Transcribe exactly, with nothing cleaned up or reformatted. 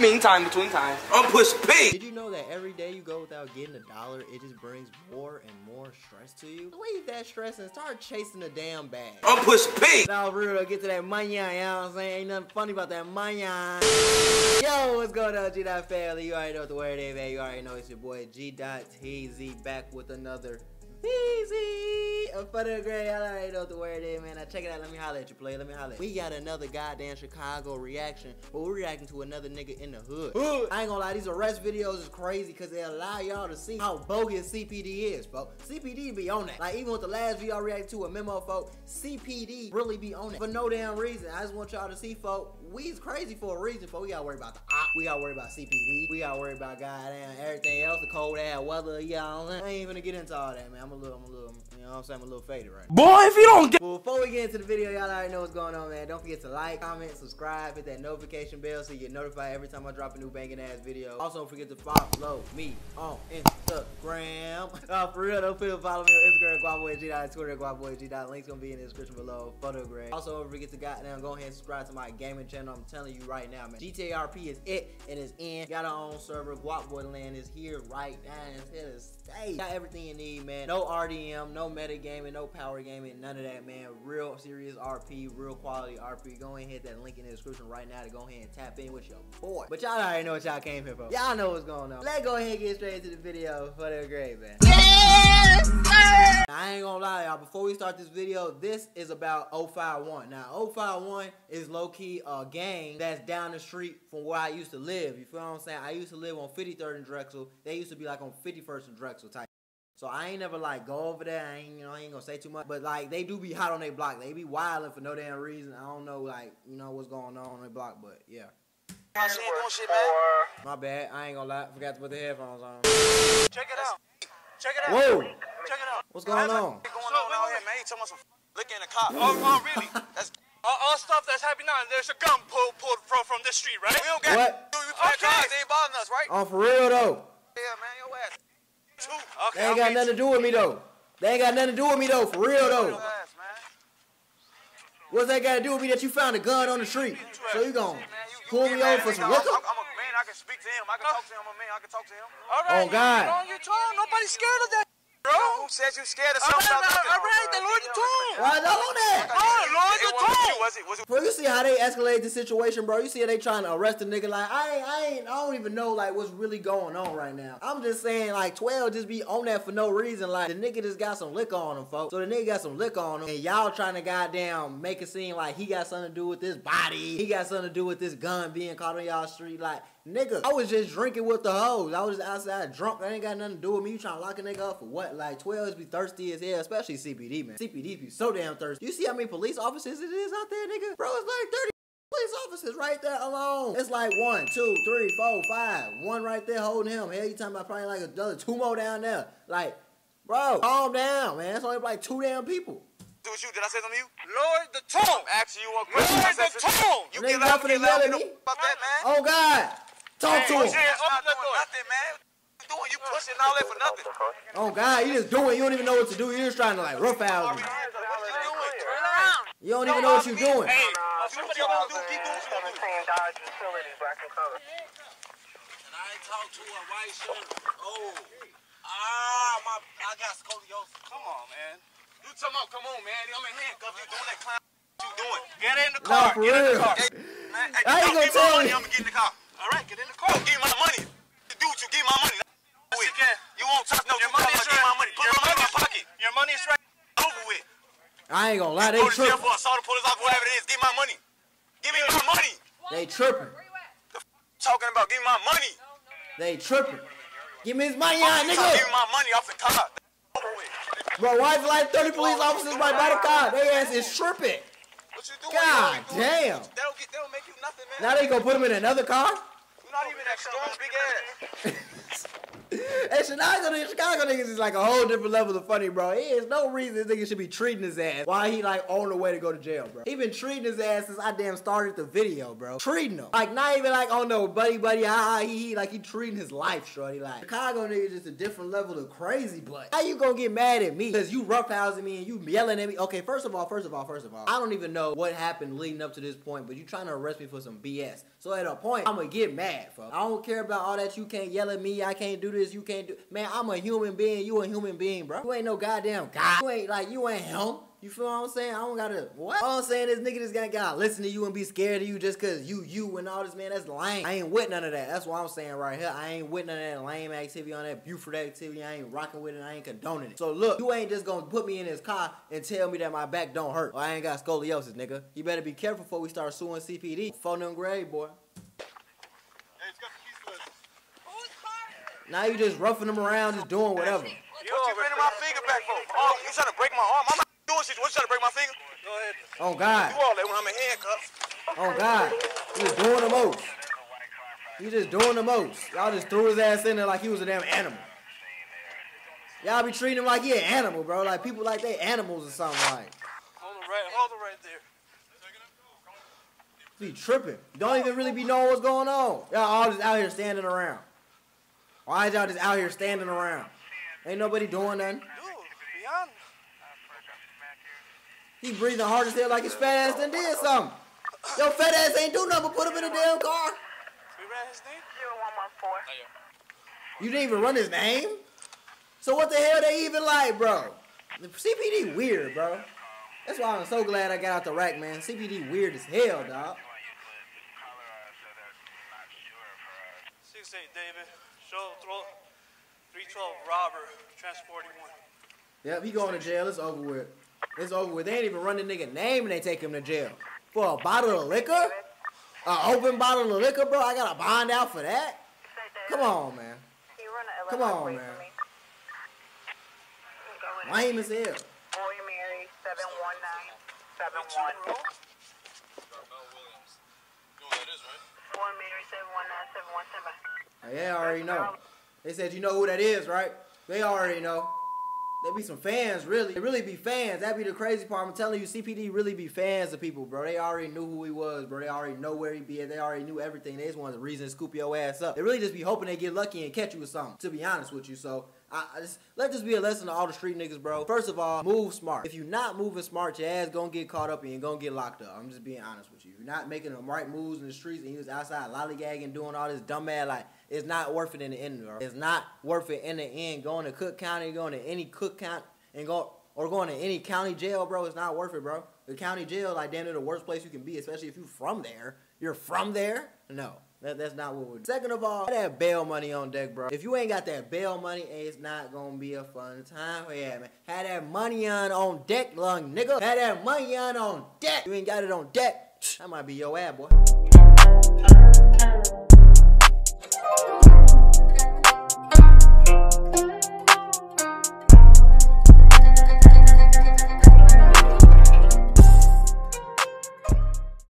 Meantime, between time, I'm Push P. Did you know that every day you go without getting a dollar, it just brings more and more stress to you? Leave that stress and start chasing the damn bag. I'm Push P. Now, real, get to that money, you know what I'm saying? Ain't nothing funny about that money. Yo, what's going on, G Dot family? You already know what the word is, man. You already know it's your boy G Dot T Z back with another Easy, I'm funny and great. Y'all already know what the word is, man. Now check it out. Let me holler at you, play. Let me holler. We got another goddamn Chicago reaction, but we're reacting to another nigga in the hood. I ain't gonna lie, these arrest videos is crazy because they allow y'all to see how bogus C P D is, folks. C P D be on that. Like even with the last video I reacted to a memo, folks, C P D really be on it for no damn reason. I just want y'all to see, folks, we's crazy for a reason, folks. We gotta worry about the op. We gotta worry about C P D. We gotta worry about goddamn everything else, the cold ass weather, y'all. I ain't even gonna get into all that, man. I'm a little, I'm a little, you know what I'm saying, I'm a little faded right now. Boy, if you don't get- Well, before we get into the video, y'all already know what's going on, man. Don't forget to like, comment, subscribe, hit that notification bell so you get notified every time I drop a new banging ass video. Also, don't forget to follow me on Instagram. Uh, for real, don't forget to follow me on Instagram, Guap Boy Gdot, Twitter, Guap Boy Gdot. Link's gonna be in the description below, photograph. Also, don't forget to goddamn go ahead and subscribe to my gaming channel. I'm telling you right now, man. G T A R P is it, and it's in. Got our own server. Guap Boy Land is here right now. It's here to stay. Got everything you need, man. No R D M, no metagaming, no power gaming, none of that, man. Real serious R P, real quality R P. Go ahead and hit that link in the description right now to go ahead and tap in with your boy. But y'all already know what y'all came here for. Y'all know what's going on. Let's go ahead and get straight into the video for the grade, man. Yes, sir. Now, I ain't gonna lie, y'all. Before we start this video, this is about oh five one. Now, oh five one is low-key a gang that's down the street from where I used to live. You feel what I'm saying? I used to live on fifty-third and Drexel. They used to be like on fifty-first and Drexel type. So I ain't never like go over there. I ain't, you know, I ain't gonna say too much. But like they do be hot on their block. They be wilding for no damn reason. I don't know, like, you know what's going on on their block, but yeah. My, shit, shit, man. My bad. I ain't gonna lie. Forgot to put the headphones on. Check it out. Check it out. Whoa. Check it out. What's going on? Going on out here, man. Ain't so much looking at the cop. Oh, oh, really? That's all, all stuff that's happening now. There's a gun pulled pulled from from this street, right? We don't got. What? Dude, we okay. Guys, they ain't bothering us, right? Oh, for real though. Yeah, man. Your ass. Okay, they ain't got nothing to do with me though. They ain't got nothing to do with me though, for real though. What's that got to do with me that you found a gun on the street? So you gonna pull me over for some liquor? I can speak to him. I can talk to him. I'm a man. I can talk to him. Oh God. Nobody's scared of that, bro. Who says you scared of something? I read the Lord of the Tomb. Why the Lord of the Tomb? Bro, you see how they escalate the situation, bro? You see how they trying to arrest a nigga? Like I, ain't, I ain't, I don't even know like what's really going on right now. I'm just saying like twelve just be on that for no reason. Like the nigga just got some liquor on him, folks. So the nigga got some liquor on him, and y'all trying to goddamn make it seem like he got something to do with this body. He got something to do with this gun being caught on y'all street, like. Nigga, I was just drinking with the hoes. I was just outside drunk. That ain't got nothing to do with me. You trying to lock a nigga up for what? Like, twelves be thirsty as hell, especially C P D, man. C P D be so damn thirsty. You see how many police officers it is out there, nigga? Bro, it's like thirty police officers right there alone. It's like one, two, three, four, five. One right there holding him. Hell, you talking about probably like another two more down there. Like, bro, calm down, man. It's only like two damn people. With you. Did I say something to you? Lord the Tomb. Actually, you want Lord the Tomb. You get loud for the hell of me. About that, man. Oh God. Talk hey, to him. You're not doing nothing, man. What you doing? You pushing all that for nothing. Oh God, you just doing. You don't even know what to do. You're just trying to like rough out. What you doing? Turn around. You don't even know what you're doing. Hey, somebody gonna do people. And I ain't talk to a white shoulder. Oh, ah, my, I got scoliosis. Come on, man. You talking about, come on, man. I'm in handcuffs. You doing that clown you doing. Get in the car. No, for get real. In the car. Hey, man, hey, I ain't gonna tell you. I'm gonna get in the car. All right, get in the car. I'll give you my money. Dude, you give my money. That's it. You won't talk no. Your money is right. My money. Put your money in my pocket. Your money is right. Over with. I ain't gonna lie. They tripping. Go to jail for assault, police officer, whatever it is. Give my money. Give me my money. They tripping. Where you at? The f talking about? Give me my money. No, no, they tripping. Give me his money, y'all, nigga. Give me my money off the car. Over with. Bro, why is like thirty police officers right by the car? They ass is tripping. What you doing? God you doing? Damn. That'll get, that'll make you nothing, man. Now they gonna put him in another car? You're not even that strong, big ass. That Chicago niggas, Chicago niggas is like a whole different level of funny, bro. There's no reason this nigga should be treating his ass while he like on the way to go to jail, bro. He been treating his ass since I damn started the video, bro. Treating him. Like not even like, oh no, buddy, buddy, ah, he, he like he treating his life, shorty. Like Chicago niggas just a different level of crazy, but how you gonna get mad at me? Cause you roughhousing me and you yelling at me. Okay, first of all, first of all, first of all, I don't even know what happened leading up to this point, but you trying to arrest me for some B S. So at a point, I'm gonna get mad, bro. I don't care about all that you can't yell at me, I can't do this, you can't do. Man, I'm a human being, you a human being, bro. You ain't no goddamn God. You ain't like, you ain't him. You feel what I'm saying? I don't gotta, what? All I'm saying is nigga just gotta, gotta listen to you and be scared of you just cause you, you and all this, man, that's lame. I ain't with none of that. That's what I'm saying right here. I ain't with none of that lame activity, on that Buford activity. I ain't rocking with it, I ain't condoning it. So look, you ain't just gonna put me in this car and tell me that my back don't hurt or I ain't got scoliosis, nigga. You better be careful before we start suing C P D. Phone them grade, boy. Now you just roughing them around, just doing whatever. Yo, what you bending my finger back for? Oh, you trying to break my arm? I'm not doing shit. What you trying to break my finger? Go ahead. Oh God. You all that when I'm in handcuffs. Oh God. You just doing the most. You just doing the most. Y'all just threw his ass in there like he was a damn animal. Y'all be treating him like he an animal, bro. Like people like they animals or something like. Hold him right, hold him right there. Be tripping. Don't even really be knowing what's going on. Y'all all just out here standing around. Why is y'all just out here standing around? Ain't nobody doing nothing. Dude, beyond. He breathing hard as hell like his fat ass done did something. Yo, fat ass ain't do nothing but put him in a damn car. We ran his name? zero one one four. You didn't even run his name? So what the hell they even like, bro? The C P D weird, bro. That's why I'm so glad I got out the rack, man. C P D weird as hell, dog. six eight, David. Show throw three twelve robber, transporting one. Yep, he going to jail. It's over with. It's over with. They ain't even run the nigga name and they take him to jail. For a bottle of liquor? An open bottle of liquor, bro? I got to bond out for that? Come on, man. Come on, man. Lame as hell. Boy Mary, seven one nine seven one. Boy Mary, seven one nine seven one seven. They already know. They said, you know who that is, right? They already know. They be some fans, really. They really be fans. That be the crazy part. I'm telling you, C P D really be fans of people, bro. They already knew who he was, bro. They already know where he be at. They already knew everything. They just wanted a reason to scoop your ass up. They really just be hoping they get lucky and catch you with something, to be honest with you. So I, I just, let this be a lesson to all the street niggas, bro. First of all, move smart. If you're not moving smart, your ass gonna get caught up and you're gonna get locked up. I'm just being honest with you. If you're not making the right moves in the streets and you was outside lollygagging, doing all this dumb ass, like, it's not worth it in the end, bro. It's not worth it in the end. Going to Cook County, going to any Cook County, and go, or going to any county jail, bro, it's not worth it, bro. The county jail, like, damn near the worst place you can be, especially if you're from there. You're from there? No. That, that's not what we're doing. Second of all, that bail money on deck, bro. If you ain't got that bail money, it's not gonna be a fun time for you, man. Had that money on on deck, lung nigga. Had that money on on deck. You ain't got it on deck. That might be your ad, boy.